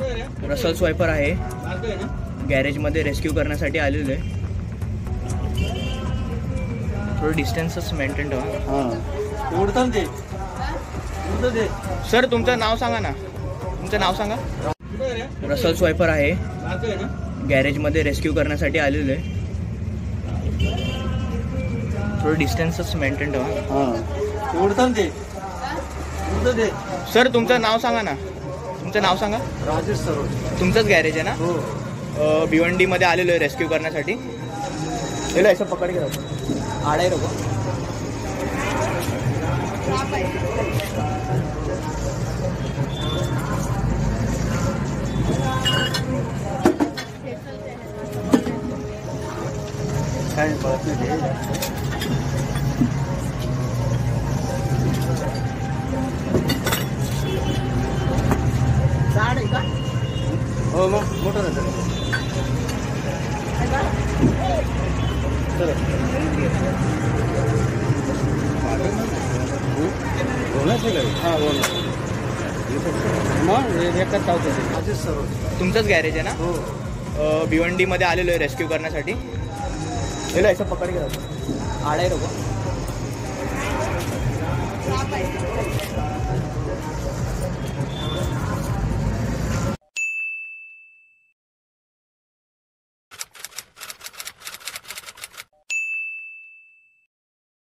Russell स्वायपर आहे, गॅरेजमध्ये rescue करण्यासाठी आलेले आहे। थोडं डिस्टन्सच मेंटेन ठेवा। हां उडतं ते उडतं ते। सर तुमचं नाव सांगा ना, तुमचं नाव सांगा। रसल स्वायपर आहे, गॅरेजमध्ये रेस्क्यू करण्यासाठी आलेले आहे। थोडं डिस्टन्सच मेंटेन ठेवा। हां उडतं ते उडतं ते। सर तुमचं नाव सांगा ना, तुमचं नाव सांगा। राजेश सरोज। तुमचंच गॅरेज आहे ना? हो। भिवंडी मध्ये आलेलो आहे रेस्क्यू करण्यासाठी। चलो ऐसा पकड़ के रखो, आड़े रखो। हो मोटर है तुमचंच गॅरेज आहे ना? हो। भिवंडी मध्ये आलेलो आहे रेस्क्यू करण्यासाठी। चलो ऐसा पकड़ के रखो, आड़े रखो।